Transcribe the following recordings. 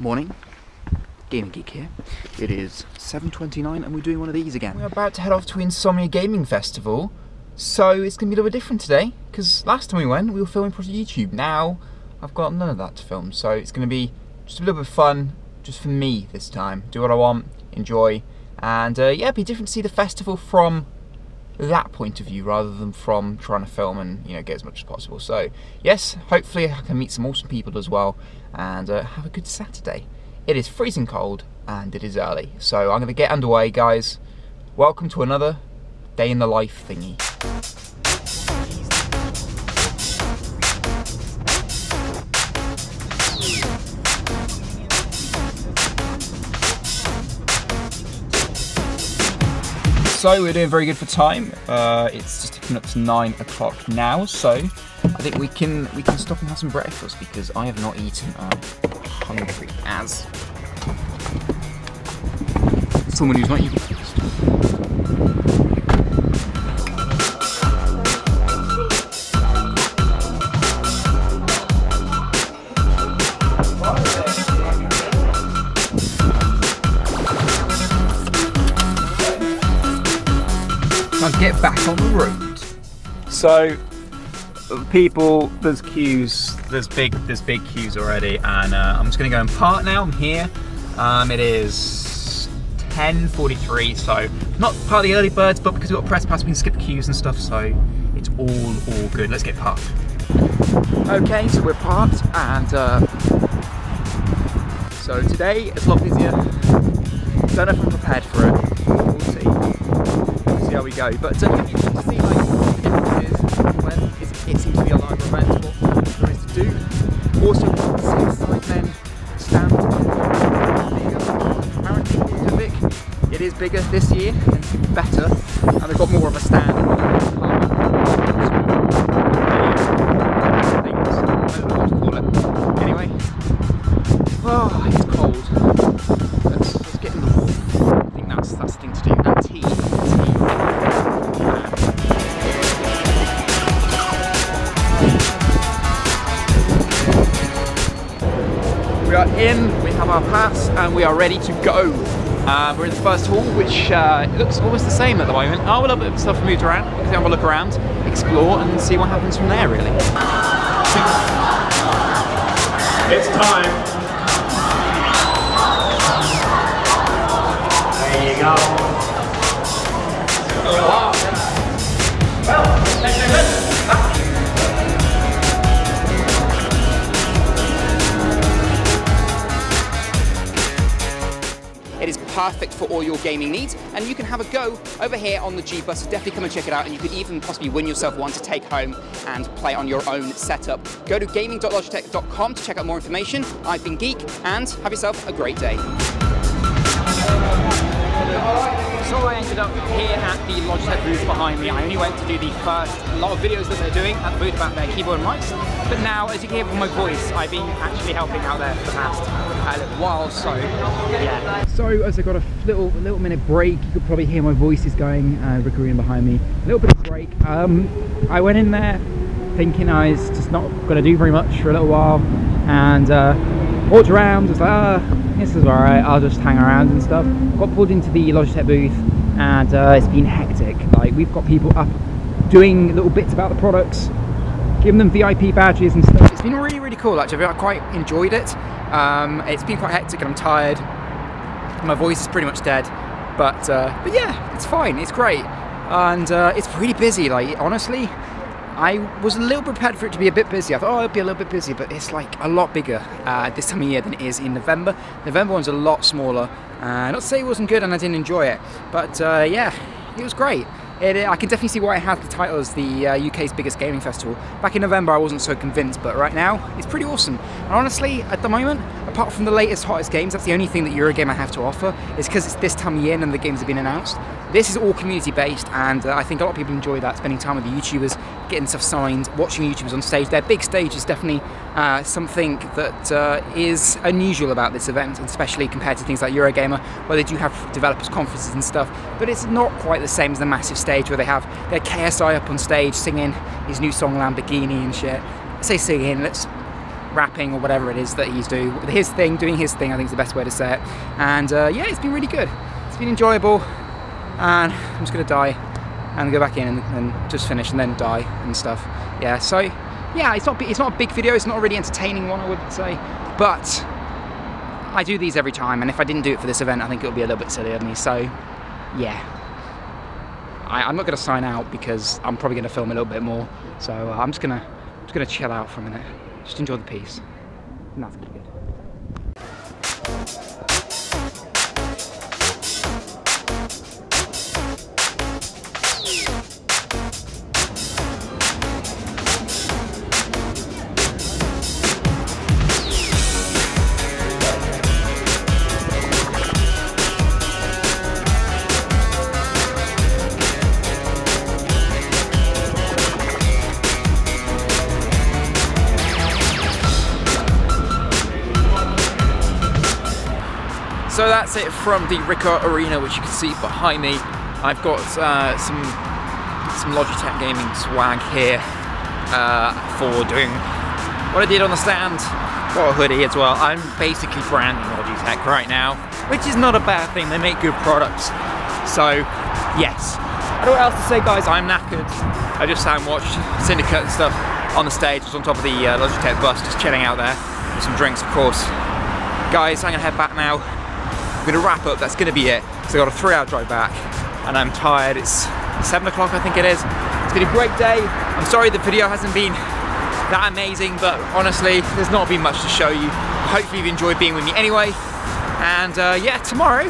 Morning, Gaming Geek here. It is 7:29 and we're doing one of these again. We're about to head off to Insomnia Gaming Festival, so it's going to be a little bit different today, because last time we went, we were filming for YouTube. Now, I've got none of that to film, so it's going to be just a little bit of fun, just for me this time. Do what I want, enjoy, and yeah, it'd be different to see the festival from that point of view, rather than from trying to film and, you know, get as much as possible. So yes, hopefully I can meet some awesome people as well and have a good Saturday. It is freezing cold and it is early, so I'm gonna get underway, guys. Welcome to another day in the life thingy. So we're doing very good for time. It's just coming up to 9 o'clock now, so I think we can stop and have some breakfast, because I have not eaten. I'm hungry as someone who's not eating breakfast. Get back on the road. So, people, there's queues. There's big queues already, and I'm just gonna go and park now. I'm here. It is 10:43, so not part of the early birds, but because we've got a press pass, we can skip the queues and stuff. So it's all good. Let's get parked. Okay, so we're parked, and so today it's a lot busier. Don't know if I'm prepared for it. We'll see. How we go, but it'd be interesting to see like the differences when it seems to be a lot more eventful what there is to do. Also, side men stand apparently big. It is bigger this year and better, and they've got more of a stand. I don't know what to call it. Anyway, oh, it's cold. Let's get in the water. I think that's the thing to do. And tea. We are in, we have our pass, and we are ready to go. We're in the first hall, which looks almost the same at the moment. I will have a bit of stuff moved around, because I will look around, explore, and see what happens from there, really. It's time. There you go. Well, let's do it. It is perfect for all your gaming needs, and you can have a go over here on the G-Bus, so definitely come and check it out, and you could even possibly win yourself one to take home and play on your own setup. Go to gaming.logitech.com to check out more information. I've been Geek, and have yourself a great day. So I ended up here at the Logitech booth behind me. I only went to do the first lot of videos that they're doing at the booth about their keyboard and mics, but now, as you can hear from my voice, I've been actually helping out there for the past little while, so yeah. So as I got a little minute break, you could probably hear my voice is going, Ricoh Arena behind me, a little bit of break. I went in there thinking I was just not going to do very much for a little while, and walked around, was like, this is alright, I'll just hang around and stuff. Got pulled into the Logitech booth, and it's been hectic. Like, we've got people up doing little bits about the products, giving them VIP badges and stuff. It's been really cool, actually. I quite enjoyed it. It's been quite hectic and I'm tired. My voice is pretty much dead, but yeah, it's fine, it's great. And it's really busy. Like, honestly, I was a little prepared for it to be a bit busy. I thought, oh, it'll be a little bit busy, but it's like a lot bigger this time of year than it is in November. November one's a lot smaller. Not to say it wasn't good and I didn't enjoy it, but yeah, it was great. I can definitely see why it had the title as the UK's biggest gaming festival. Back in November I wasn't so convinced, but right now it's pretty awesome. And honestly, at the moment, apart from the latest, hottest games, that's the only thing that Eurogamer have to offer. It's because it's this time of year and the games have been announced. This is all community based, and I think a lot of people enjoy that, spending time with the YouTubers, getting stuff signed, watching YouTubers on stage. Their big stage is definitely something that is unusual about this event, especially compared to things like Eurogamer, where they do have developers conferences and stuff, but it's not quite the same as the massive stage where they have their KSI up on stage singing his new song Lamborghini and shit. I say singing, let's rapping or whatever it is that he's doing. His thing, doing his thing, I think is the best way to say it. And yeah, it's been really good. It's been enjoyable. And I'm just gonna die and go back in and just finish and then die and stuff. Yeah, so yeah, it's not a big video. It's not a really entertaining one, I would say. But I do these every time, and if I didn't do it for this event, I think it would be a little bit silly of me. So yeah. I'm not gonna sign out because I'm probably gonna film a little bit more. So I'm just gonna chill out for a minute. Just enjoy the piece. Nothing good. So that's it from the Ricoh Arena, which you can see behind me. I've got some Logitech gaming swag here for doing what I did on the stand. Got a hoodie as well. I'm basically branding Logitech right now, which is not a bad thing. They make good products. So yes. I don't know what else to say, guys. I'm knackered. I just sat and watched Syndicate and stuff on the stage. I was on top of the Logitech bus, just chilling out there. With some drinks, of course. Guys, I'm gonna head back now. I'm gonna wrap up, that's gonna be it. So I got a 3 hour drive back and I'm tired. It's 7 o'clock, I think it is. It's been a great day. I'm sorry the video hasn't been that amazing, but honestly, there's not been much to show you. Hopefully you've enjoyed being with me anyway. And yeah, tomorrow,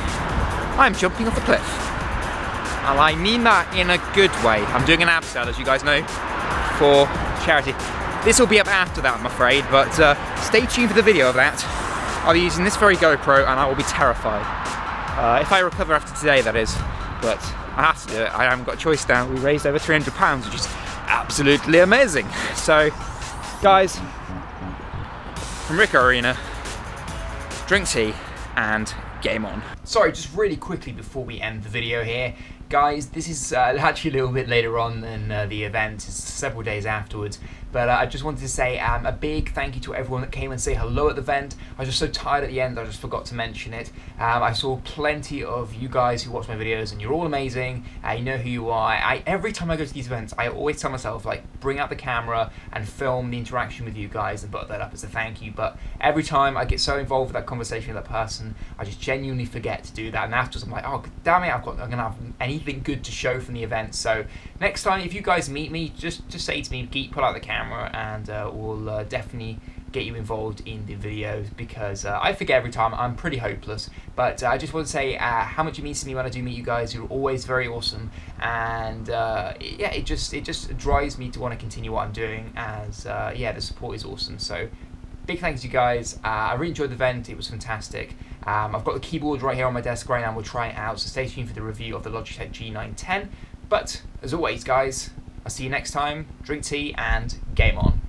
I'm jumping off the cliff. And I mean that in a good way. I'm doing an ab sale, as you guys know, for charity. This will be up after that, I'm afraid, but stay tuned for the video of that. I'll be using this very GoPro and I will be terrified. If I recover after today, that is. But I have to do it, I haven't got a choice now. We raised over £300, which is absolutely amazing. So, guys, from Ricoh Arena, drink tea and game on. Sorry, just really quickly before we end the video here, guys, this is actually a little bit later on than the event, it's several days afterwards, but I just wanted to say a big thank you to everyone that came and said hello at the event. I was just so tired at the end, I just forgot to mention it. I saw plenty of you guys who watch my videos, and you're all amazing, you know who you are. Every time I go to these events, I always tell myself, like, bring out the camera and film the interaction with you guys and put that up as a thank you, but every time I get so involved with that conversation with that person, I just genuinely forget to do that, and afterwards I'm like, oh, damn it, I'm gonna have anything good to show from the event. So next time if you guys meet me, just say to me, Geek, pull out the camera, and we'll definitely get you involved in the videos, because I forget every time, I'm pretty hopeless, but I just want to say how much it means to me when I do meet you guys. You're always very awesome, and yeah, it just drives me to want to continue what I'm doing, as yeah, the support is awesome. So big thanks to you guys. I really enjoyed the event, it was fantastic. I've got the keyboard right here on my desk right now, and we'll try it out, so stay tuned for the review of the Logitech G910. But as always, guys, I'll see you next time. Drink tea and game on.